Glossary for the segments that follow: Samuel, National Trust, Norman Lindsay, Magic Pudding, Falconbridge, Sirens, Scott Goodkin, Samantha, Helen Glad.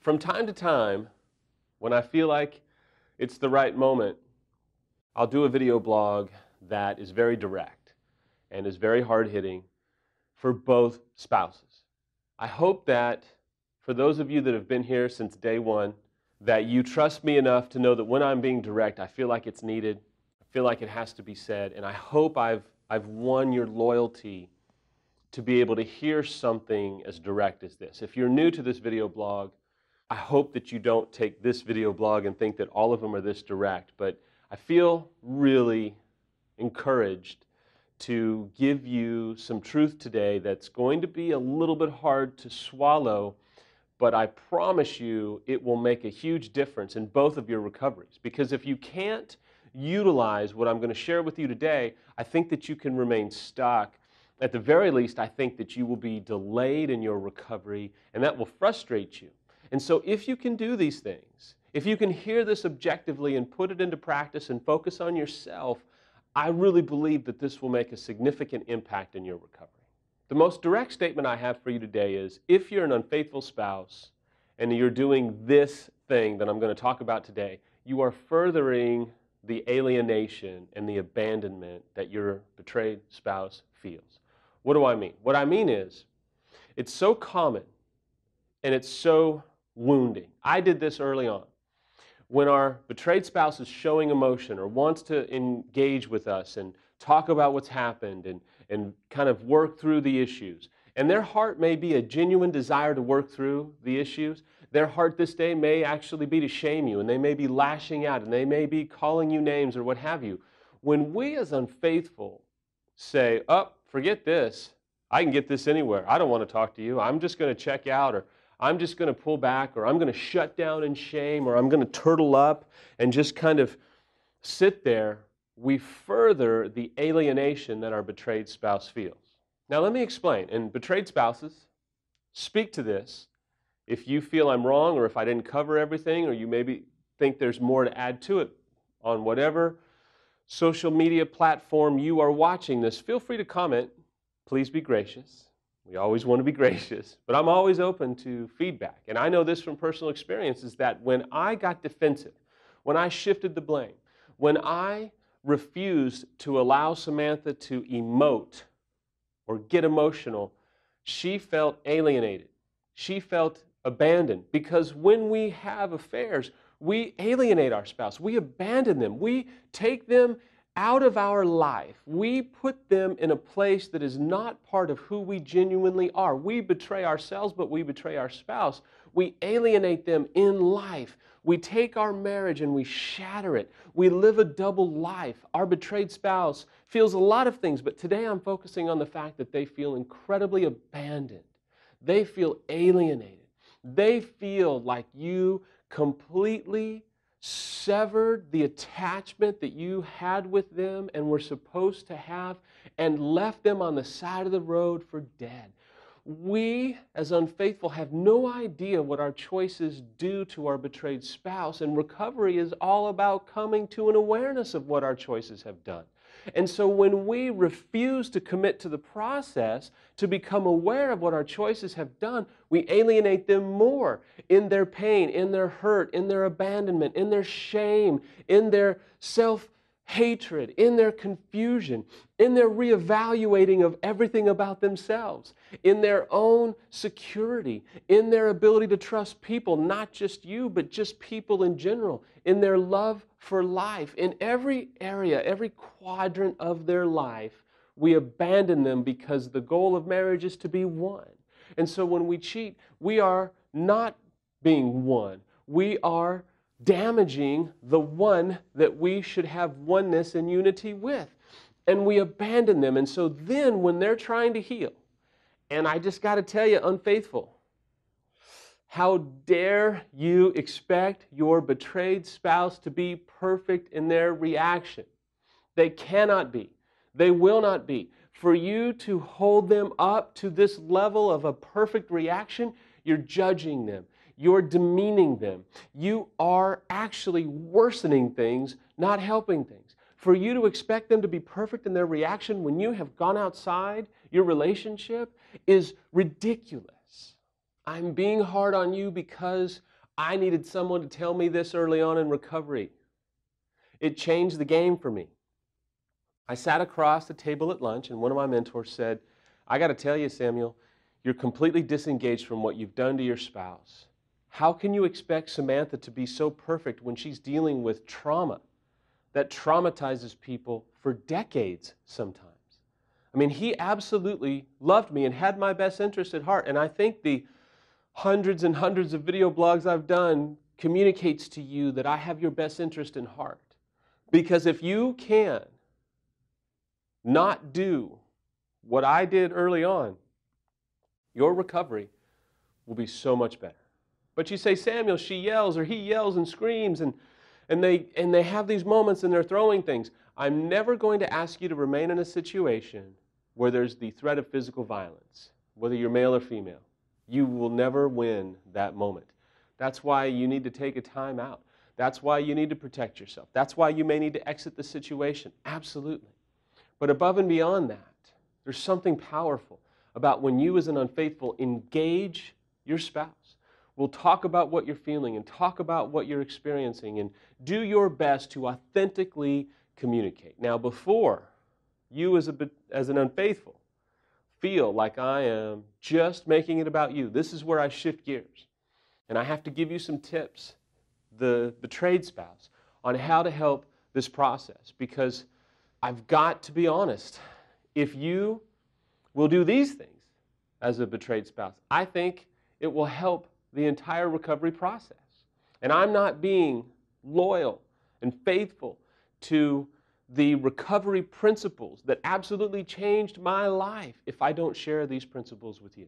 From time to time, when I feel like it's the right moment, I'll do a video blog that is very direct and is very hard-hitting for both spouses. I hope that for those of you that have been here since day one, that you trust me enough to know that when I'm being direct, I feel like it's needed, I feel like it has to be said, and I hope I've won your loyalty to be able to hear something as direct as this. If you're new to this video blog, I hope that you don't take this video blog and think that all of them are this direct, but I feel really encouraged to give you some truth today that's going to be a little bit hard to swallow, but I promise you it will make a huge difference in both of your recoveries. Because if you can't utilize what I'm going to share with you today, I think that you can remain stuck. At the very least, I think that you will be delayed in your recovery, and that will frustrate you. And so if you can do these things, if you can hear this objectively and put it into practice and focus on yourself, I really believe that this will make a significant impact in your recovery. The most direct statement I have for you today is, if you're an unfaithful spouse and you're doing this thing that I'm going to talk about today, you are furthering the alienation and the abandonment that your betrayed spouse feels. What do I mean? What I mean is, it's so common and it's so wounding. I did this early on. When our betrayed spouse is showing emotion or wants to engage with us and talk about what's happened and kind of work through the issues, and their heart may be a genuine desire to work through the issues, their heart this day may actually be to shame you, and they may be lashing out, and they may be calling you names or what have you. When we as unfaithful say, oh, forget this, I can get this anywhere, I don't want to talk to you, I'm just going to check out, or I'm just going to pull back, or I'm going to shut down in shame, or I'm going to turtle up and just kind of sit there, we further the alienation that our betrayed spouse feels. Now let me explain, and betrayed spouses, speak to this. If you feel I'm wrong, or if I didn't cover everything, or you maybe think there's more to add to it on whatever social media platform you are watching this, feel free to comment. Please be gracious. We always want to be gracious, but I'm always open to feedback. And I know this from personal experience, is that when I got defensive, when I shifted the blame, when I refused to allow Samantha to emote or get emotional, she felt alienated. She felt abandoned. Because when we have affairs, we alienate our spouse. We abandon them. We take them out of our life. We put them in a place that is not part of who we genuinely are. We betray ourselves, but we betray our spouse. We alienate them in life. We take our marriage and we shatter it. We live a double life. Our betrayed spouse feels a lot of things, but today I'm focusing on the fact that they feel incredibly abandoned. They feel alienated. They feel like you completely severed the attachment that you had with them and were supposed to have, and left them on the side of the road for dead. We, as unfaithful, have no idea what our choices do to our betrayed spouse, and recovery is all about coming to an awareness of what our choices have done. And so when we refuse to commit to the process to become aware of what our choices have done, we alienate them more in their pain, in their hurt, in their abandonment, in their shame, in their self-hatred, in their confusion, in their reevaluating of everything about themselves, in their own security, in their ability to trust people, not just you, but just people in general, in their love for life. In every area, every quadrant of their life, we abandon them, because the goal of marriage is to be one. And so when we cheat, we are not being one. We are damaging the one that we should have oneness and unity with. And we abandon them. And so then when they're trying to heal, and I just got to tell you, unfaithful, how dare you expect your betrayed spouse to be perfect in their reaction? They cannot be. They will not be. For you to hold them up to this level of a perfect reaction, you're judging them. You're demeaning them. You are actually worsening things, not helping things. for you to expect them to be perfect in their reaction when you have gone outside your relationship is ridiculous. I'm being hard on you because I needed someone to tell me this early on in recovery. It changed the game for me. I sat across the table at lunch and one of my mentors said, I got to tell you, Samuel, you're completely disengaged from what you've done to your spouse. How can you expect Samantha to be so perfect when she's dealing with trauma that traumatizes people for decades sometimes? I mean, he absolutely loved me and had my best interest at heart, and I think the hundreds and hundreds of video blogs I've done communicates to you that I have your best interest in heart. Because if you can not do what I did early on, your recovery will be so much better. But you say, Samuel, she yells or he yells and screams and they have these moments and they're throwing things. I'm never going to ask you to remain in a situation where there's the threat of physical violence, whether you're male or female. You will never win that moment. That's why you need to take a time out. That's why you need to protect yourself. That's why you may need to exit the situation. Absolutely. But above and beyond that, there's something powerful about when you as an unfaithful engage your spouse. We'll talk about what you're feeling and talk about what you're experiencing and do your best to authentically communicate. Now, before you as an unfaithful feel like I am just making it about you, this is where I shift gears. And I have to give you some tips, the betrayed spouse, on how to help this process, because I've got to be honest. If you will do these things as a betrayed spouse, I think it will help the entire recovery process. And I'm not being loyal and faithful to the recovery principles that absolutely changed my life if I don't share these principles with you.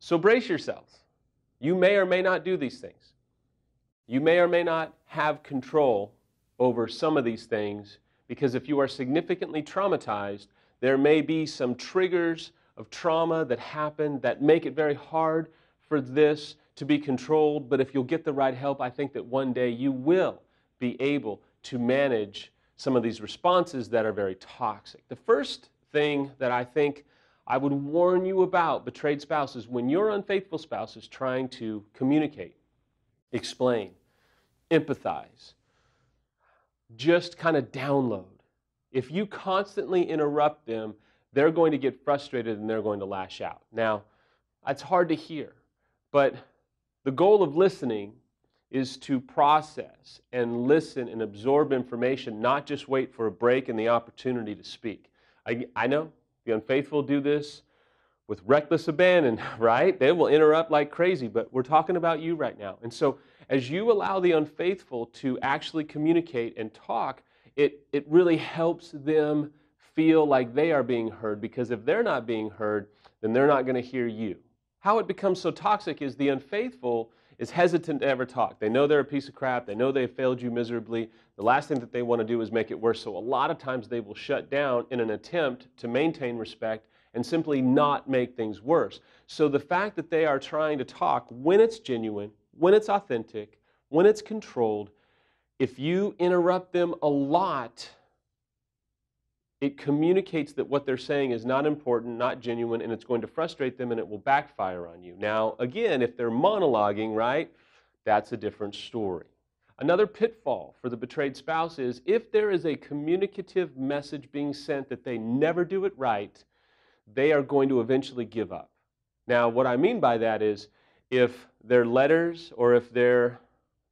So brace yourselves. You may or may not do these things. You may or may not have control over some of these things, because if you are significantly traumatized, there may be some triggers of trauma that happen that make it very hard for this to be controlled. But if you'll get the right help, I think that one day you will be able to manage some of these responses that are very toxic. The first thing that I think I would warn you about betrayed spouses, when your unfaithful spouse is trying to communicate, explain, empathize, just kind of download. If you constantly interrupt them, they're going to get frustrated and they're going to lash out. Now, it's hard to hear, but the goal of listening is to process and listen and absorb information, not just wait for a break and the opportunity to speak. I know the unfaithful do this with reckless abandon, right? They will interrupt like crazy, but we're talking about you right now. And so as you allow the unfaithful to actually communicate and talk, it really helps them feel like they are being heard, because if they're not being heard, then they're not going to hear you. How it becomes so toxic is the unfaithful is hesitant to ever talk. They know they're a piece of crap. They know they failed you miserably. The last thing that they want to do is make it worse. So a lot of times they will shut down in an attempt to maintain respect and simply not make things worse. So the fact that they are trying to talk, when it's genuine, when it's authentic, when it's controlled, if you interrupt them a lot, it communicates that what they're saying is not important, not genuine, and it's going to frustrate them and it will backfire on you. Now, again, if they're monologuing, right, that's a different story. Another pitfall for the betrayed spouse is if there is a communicative message being sent that they never do it right, they are going to eventually give up. Now, what I mean by that is if their letters or if they're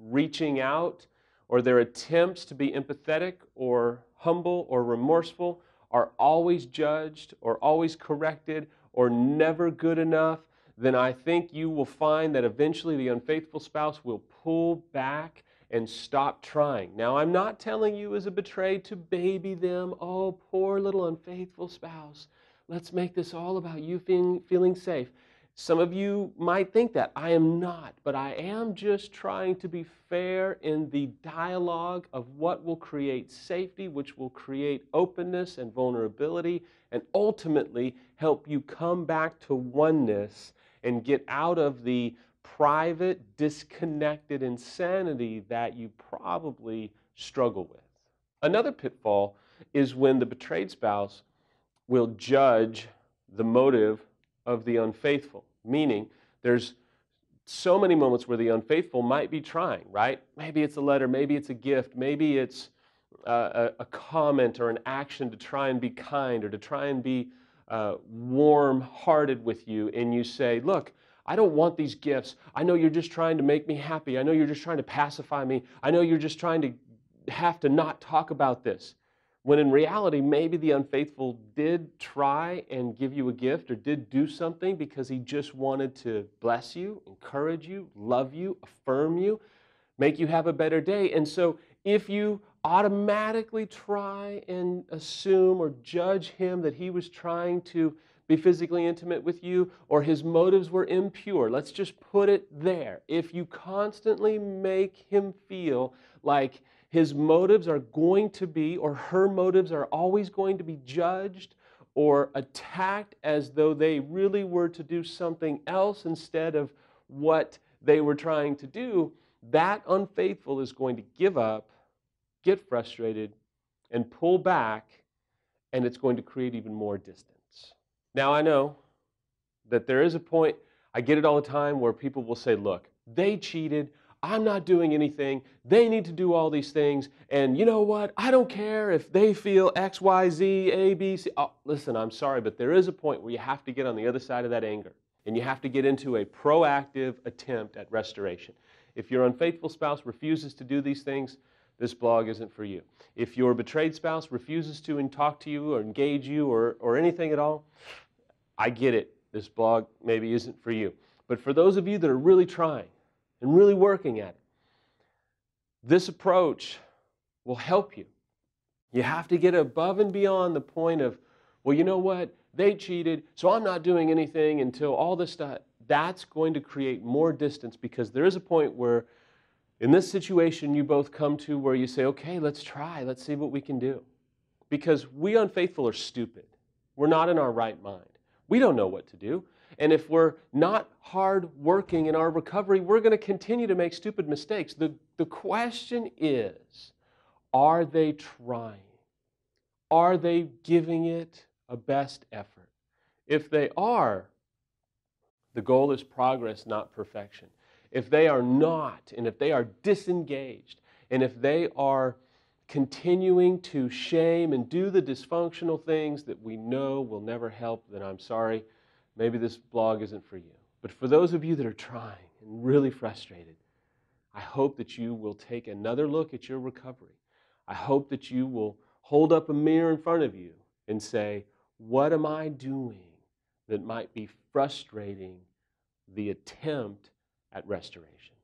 reaching out or their attempts to be empathetic or humble or remorseful are always judged or always corrected or never good enough, then I think you will find that eventually the unfaithful spouse will pull back and stop trying. Now, I'm not telling you as a betrayed to baby them. Oh, poor little unfaithful spouse. Let's make this all about you feeling safe. Some of you might think that. I am not, but I am just trying to be fair in the dialogue of what will create safety, which will create openness and vulnerability, and ultimately help you come back to oneness and get out of the private, disconnected insanity that you probably struggle with. Another pitfall is when the betrayed spouse will judge the motive of the unfaithful. Meaning, there's so many moments where the unfaithful might be trying, right? Maybe it's a letter, maybe it's a gift, maybe it's a comment or an action to try and be kind or to try and be warm-hearted with you, and you say, look, I don't want these gifts. I know you're just trying to make me happy. I know you're just trying to pacify me. I know you're just trying to have to not talk about this. When in reality, maybe the unfaithful did try and give you a gift or did do something because he just wanted to bless you, encourage you, love you, affirm you, make you have a better day. And so if you automatically try and assume or judge him that he was trying to be physically intimate with you, or his motives were impure. Let's just put it there. If you constantly make him feel like his motives are going to be, or her motives are always going to be judged or attacked as though they really were to do something else instead of what they were trying to do, that unfaithful is going to give up, get frustrated, and pull back, and it's going to create even more distance. Now, I know that there is a point, I get it all the time, where people will say, look, they cheated, I'm not doing anything, they need to do all these things, and you know what, I don't care if they feel X, Y, Z, A, B, C. Oh, listen, I'm sorry, but there is a point where you have to get on the other side of that anger, and you have to get into a proactive attempt at restoration. If your unfaithful spouse refuses to do these things, this blog isn't for you. If your betrayed spouse refuses to talk to you or engage you or anything at all, I get it. This blog maybe isn't for you. But for those of you that are really trying and really working at it, this approach will help you. You have to get above and beyond the point of, well, you know what? They cheated, so I'm not doing anything until all this stuff. That's going to create more distance, because there is a point where in this situation, you both come to where you say, okay, let's try. Let's see what we can do. Because we unfaithful are stupid. We're not in our right mind. We don't know what to do. And if we're not hard working in our recovery, we're going to continue to make stupid mistakes. The question is, are they trying? Are they giving it a best effort? If they are, the goal is progress, not perfection. If they are not, and if they are disengaged, and if they are continuing to shame and do the dysfunctional things that we know will never help, then I'm sorry, maybe this blog isn't for you. But for those of you that are trying and really frustrated, I hope that you will take another look at your recovery. I hope that you will hold up a mirror in front of you and say, what am I doing that might be frustrating the attempt at restoration?